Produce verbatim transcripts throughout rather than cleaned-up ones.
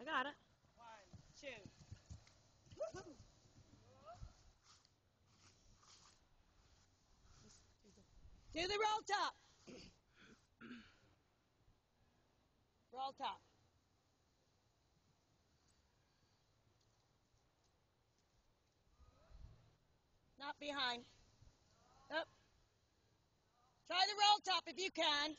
I got it. One, two. Woo-hoo. Do the roll top. Roll top. Not behind. Up. Try the roll top if you can.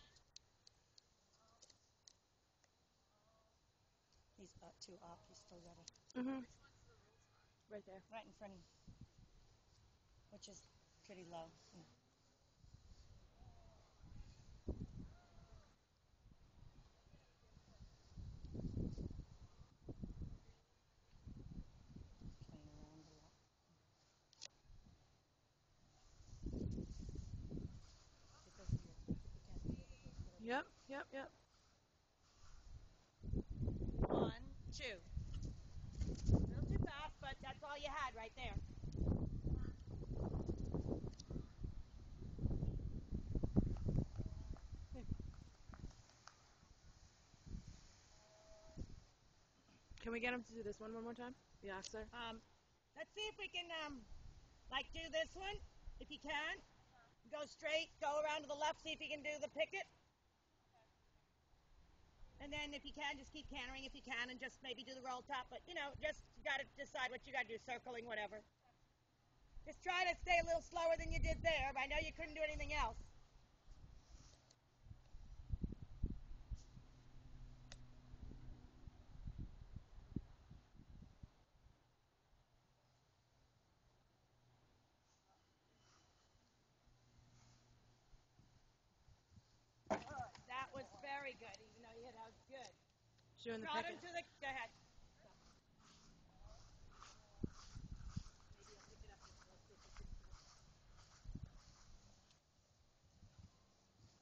He's about two up. He's still got it. Mm-hmm. Right there. Right in front of him. Which is pretty low. Yeah. Yep, yep, yep. One, two. A little too fast, but that's all you had right there. Can we get him to do this one one more time? Yeah, sir. Um, let's see if we can, um, like, do this one, if you can. Go straight, go around to the left, see if you can do the picket. And then if you can, just keep cantering if you can, and just maybe do the roll top. But, you know, just got to decide what you got to do, circling, whatever. Just try to stay a little slower than you did there, but I know you couldn't do anything else. That was very good, even though you hit out good. She the brought picket. Him to the... Go ahead.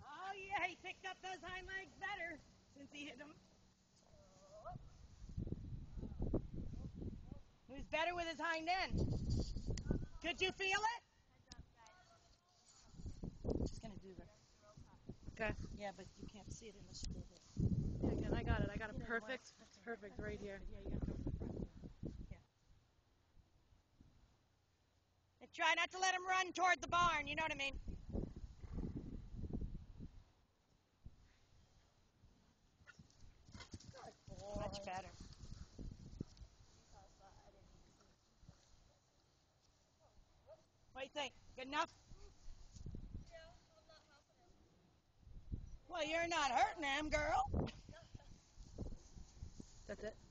Oh, yeah, he picked up those hind legs better since he hit them. He was better with his hind end. Could you feel it? She's going to do this. Okay. Yeah, but you can't see it unless you do this. Yeah, again, I got it. I got it perfect, perfect right here. Yeah, you got it over the front. Yeah. And try not to let him run toward the barn, you know what I mean? Good boy. Much better. What do you think? Good enough? Well, you're not hurting him, girl. That's it.